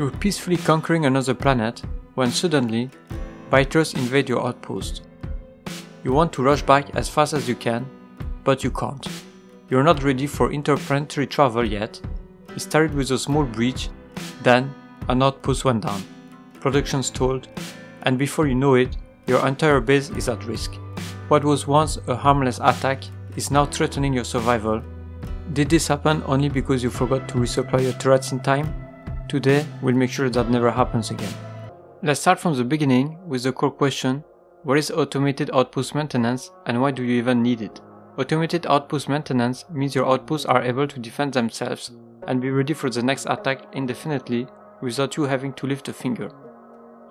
You're peacefully conquering another planet when suddenly, biters invade your outpost. You want to rush back as fast as you can, but you can't. You're not ready for interplanetary travel yet. It started with a small breach, then an outpost went down, production stalled, and before you know it, your entire base is at risk. What was once a harmless attack is now threatening your survival. Did this happen only because you forgot to resupply your turrets in time? Today, we'll make sure that never happens again. Let's start from the beginning with the core question: what is automated outpost maintenance and why do you even need it? Automated outpost maintenance means your outposts are able to defend themselves and be ready for the next attack indefinitely without you having to lift a finger.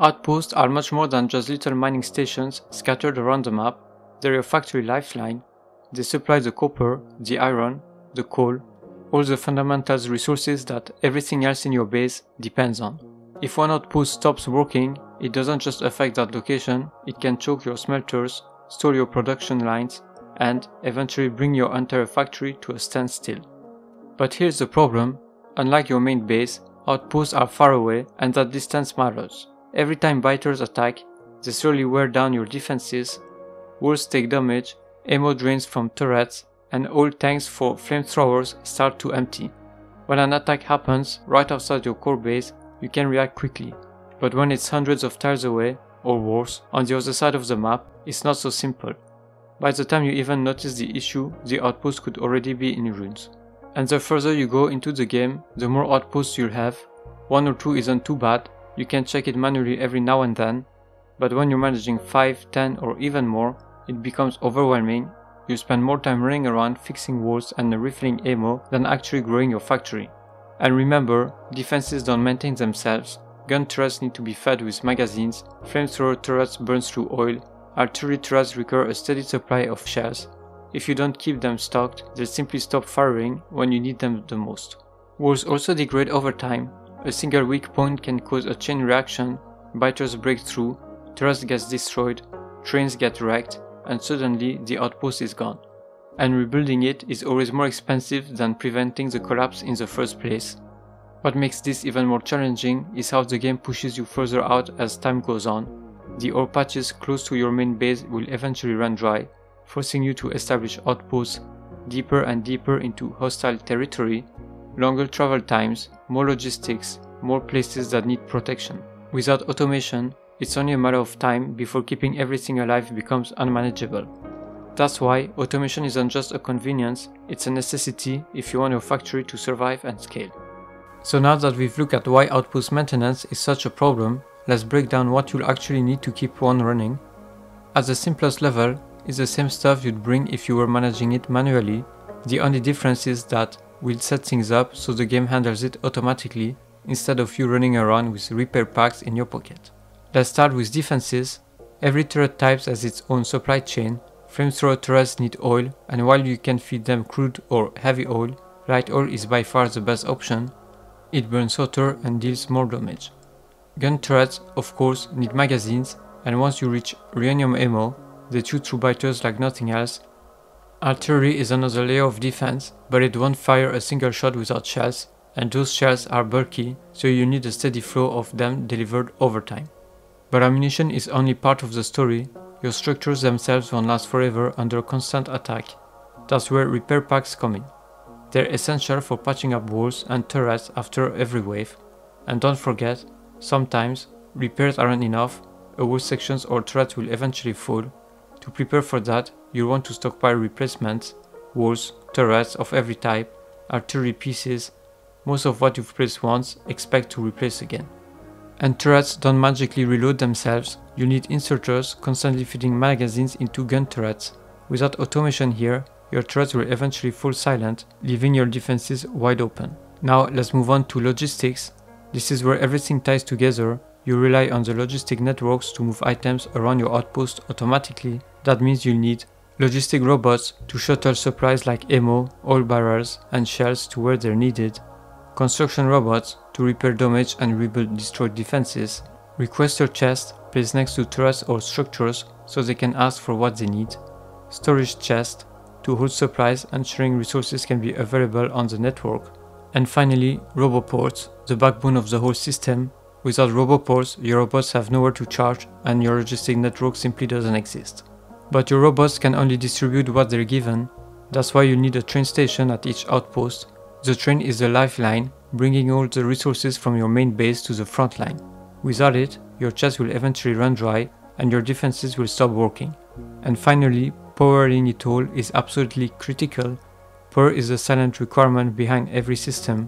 Outposts are much more than just little mining stations scattered around the map. They're your factory lifeline. They supply the copper, the iron, the coal, all the fundamental resources that everything else in your base depends on. If one outpost stops working, it doesn't just affect that location, it can choke your smelters, stall your production lines, and eventually bring your entire factory to a standstill. But here's the problem: unlike your main base, outposts are far away and that distance matters. Every time biters attack, they slowly wear down your defenses, walls take damage, ammo drains from turrets, and old tanks for flamethrowers start to empty. When an attack happens right outside your core base, you can react quickly. But when it's hundreds of tiles away, or worse, on the other side of the map, it's not so simple. By the time you even notice the issue, the outpost could already be in ruins. And the further you go into the game, the more outposts you'll have. One or two isn't too bad, you can check it manually every now and then, but when you're managing 5, 10 or even more, it becomes overwhelming. You spend more time running around fixing walls and refilling ammo than actually growing your factory. And remember, defenses don't maintain themselves. Gun turrets need to be fed with magazines, flamethrower turrets burn through oil, artillery turrets require a steady supply of shells. If you don't keep them stocked, they'll simply stop firing when you need them the most. Walls also degrade over time. A single weak point can cause a chain reaction, biters break through, turrets get destroyed, trains get wrecked, and suddenly the outpost is gone. And rebuilding it is always more expensive than preventing the collapse in the first place. What makes this even more challenging is how the game pushes you further out as time goes on. The ore patches close to your main base will eventually run dry, forcing you to establish outposts deeper and deeper into hostile territory, longer travel times, more logistics, more places that need protection. Without automation, it's only a matter of time before keeping everything alive becomes unmanageable. That's why automation isn't just a convenience, it's a necessity if you want your factory to survive and scale. So now that we've looked at why outpost maintenance is such a problem, let's break down what you'll actually need to keep one running. At the simplest level, it's the same stuff you'd bring if you were managing it manually. The only difference is that we'll set things up so the game handles it automatically instead of you running around with repair packs in your pocket. Let's start with defenses. Every turret type has its own supply chain. Flamethrower turrets need oil, and while you can feed them crude or heavy oil, light oil is by far the best option. It burns hotter and deals more damage. Gun turrets, of course, need magazines, and once you reach uranium ammo, they chew through biters like nothing else. Artillery is another layer of defense, but it won't fire a single shot without shells, and those shells are bulky, so you need a steady flow of them delivered over time. But ammunition is only part of the story. Your structures themselves won't last forever under constant attack. That's where repair packs come in. They're essential for patching up walls and turrets after every wave. And don't forget, sometimes repairs aren't enough, a wall sections or turret will eventually fall. To prepare for that, you'll want to stockpile replacements, walls, turrets of every type, artillery pieces. Most of what you've placed once, expect to replace again. And turrets don't magically reload themselves. You need inserters constantly feeding magazines into gun turrets. Without automation here, your turrets will eventually fall silent, leaving your defenses wide open. Now let's move on to logistics. This is where everything ties together. You rely on the logistic networks to move items around your outpost automatically. That means you'll need logistic robots to shuttle supplies like ammo, oil barrels, and shells to where they're needed. Construction robots to repair damage and rebuild destroyed defenses. Requester chests placed next to turrets or structures so they can ask for what they need. Storage chests to hold supplies, ensuring resources can be available on the network. And finally, roboports, the backbone of the whole system. Without RoboPulse, your robots have nowhere to charge and your logistic network simply doesn't exist. But your robots can only distribute what they're given, that's why you need a train station at each outpost. The train is the lifeline, bringing all the resources from your main base to the front line. Without it, your chest will eventually run dry and your defenses will stop working. And finally, powering it all is absolutely critical. Power is the silent requirement behind every system.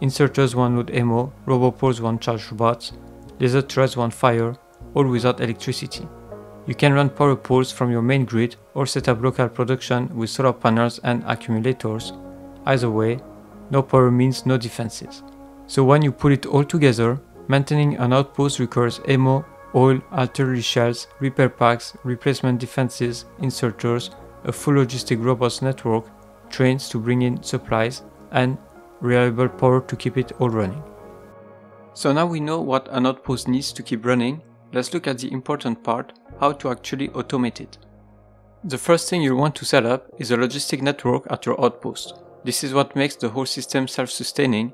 Inserters want load ammo, RoboPulse want charge robots, laser turrets want fire, all without electricity. You can run power poles from your main grid or set up local production with solar panels and accumulators. Either way, no power means no defenses. So when you put it all together, maintaining an outpost requires ammo, oil, artillery shells, repair packs, replacement defenses, inserters, a full logistic robots network, trains to bring in supplies, and reliable power to keep it all running. So now we know what an outpost needs to keep running, let's look at the important part, how to actually automate it. The first thing you'll want to set up is a logistic network at your outpost. This is what makes the whole system self-sustaining.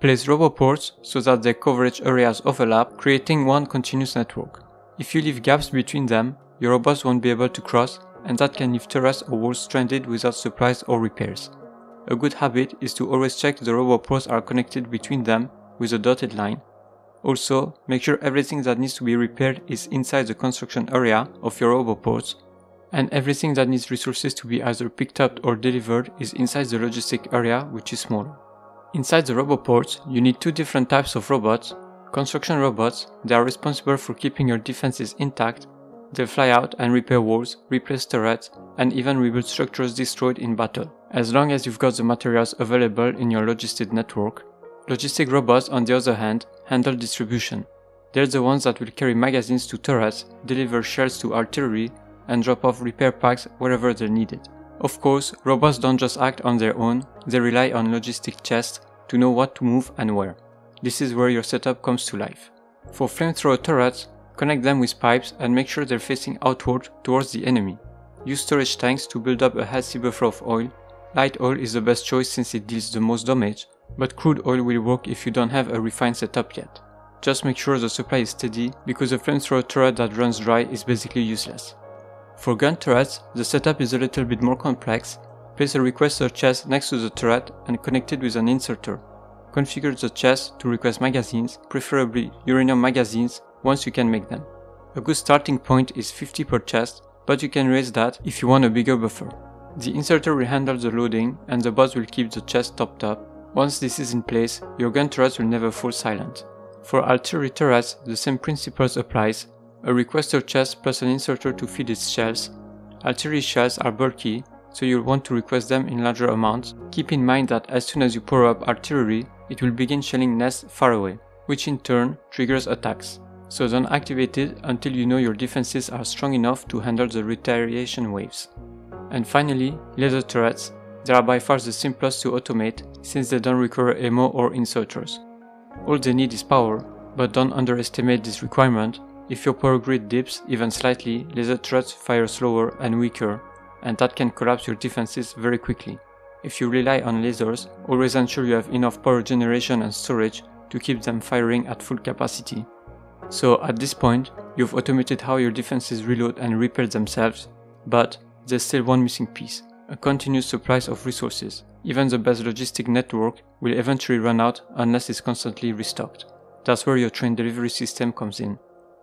Place RoboPulse so that their coverage areas overlap, creating one continuous network. If you leave gaps between them, your robots won't be able to cross, and that can leave turrets or walls stranded without supplies or repairs. A good habit is to always check the RoboPulse are connected between them with a dotted line. Also, make sure everything that needs to be repaired is inside the construction area of your RoboPulse, and everything that needs resources to be either picked up or delivered is inside the logistic area, which is smaller. Inside the RoboPulse, you need two different types of robots. Construction robots, they are responsible for keeping your defenses intact. They fly out and repair walls, replace turrets, and even rebuild structures destroyed in battle, as long as you've got the materials available in your logistic network. Logistic robots, on the other hand, handle distribution. They're the ones that will carry magazines to turrets, deliver shells to artillery, and drop off repair packs wherever they're needed. Of course, robots don't just act on their own, they rely on logistic chests to know what to move and where. This is where your setup comes to life. For flamethrower turrets, connect them with pipes and make sure they're facing outward towards the enemy. Use storage tanks to build up a healthy buffer of oil. Light oil is the best choice since it deals the most damage, but crude oil will work if you don't have a refined setup yet. Just make sure the supply is steady, because a flamethrower turret that runs dry is basically useless. For gun turrets, the setup is a little bit more complex. Place a requester chest next to the turret and connect it with an inserter. Configure the chest to request magazines, preferably uranium magazines, once you can make them. A good starting point is 50 per chest, but you can raise that if you want a bigger buffer. The inserter will handle the loading and the bots will keep the chest topped up. Once this is in place, your gun turrets will never fall silent. For artillery turrets, the same principles applies. A requester chest plus an inserter to feed its shells. Artillery shells are bulky, so you'll want to request them in larger amounts. Keep in mind that as soon as you power up artillery, it will begin shelling nests far away, which in turn triggers attacks. So don't activate it until you know your defenses are strong enough to handle the retaliation waves. And finally, laser turrets. They are by far the simplest to automate since they don't require ammo or inserters. All they need is power, but don't underestimate this requirement. If your power grid dips even slightly, laser turrets fire slower and weaker, and that can collapse your defenses very quickly. If you rely on lasers, always ensure you have enough power generation and storage to keep them firing at full capacity. So at this point, you've automated how your defenses reload and repair themselves, but there's still one missing piece, a continuous supply of resources. Even the best logistic network will eventually run out unless it's constantly restocked. That's where your train delivery system comes in.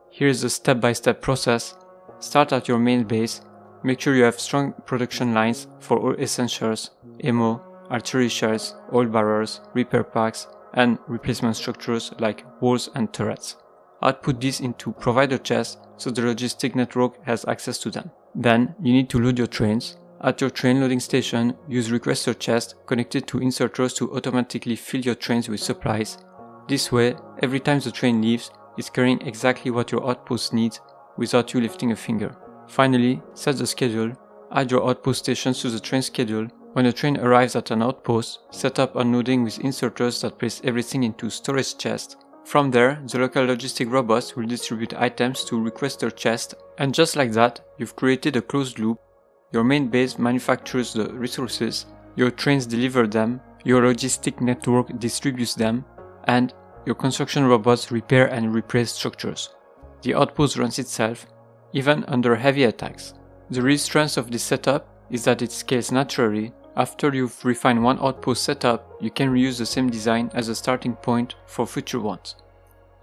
Here's the step-by-step process. Start at your main base, make sure you have strong production lines for all essentials, ammo, artillery shells, oil barrels, repair packs, and replacement structures like walls and turrets. Output these into provider chests so the logistic network has access to them. Then you need to load your trains. At your train loading station, use requester chests connected to inserters to automatically fill your trains with supplies. This way, every time the train leaves, it's carrying exactly what your outpost needs without you lifting a finger. Finally, set the schedule. Add your outpost stations to the train schedule. When a train arrives at an outpost, set up unloading with inserters that place everything into storage chests. From there, the local logistic robots will distribute items to requester chests, and just like that, you've created a closed loop. Your main base manufactures the resources, your trains deliver them, your logistic network distributes them, and your construction robots repair and replace structures. The outpost runs itself, even under heavy attacks. The real strength of this setup is that it scales naturally. After you've refined one outpost setup, you can reuse the same design as a starting point for future ones.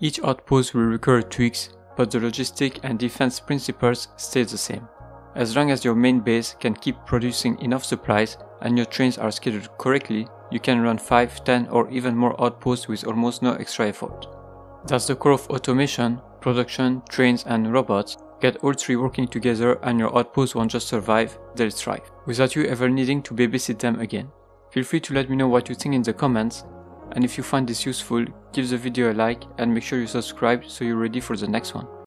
Each outpost will require tweaks, but the logistic and defense principles stay the same. As long as your main base can keep producing enough supplies and your trains are scheduled correctly, you can run 5, 10 or even more outposts with almost no extra effort. That's the core of automation, production, trains and robots. Get all three working together and your outposts won't just survive, they'll thrive, without you ever needing to babysit them again. Feel free to let me know what you think in the comments, and if you find this useful, give the video a like and make sure you subscribe so you're ready for the next one.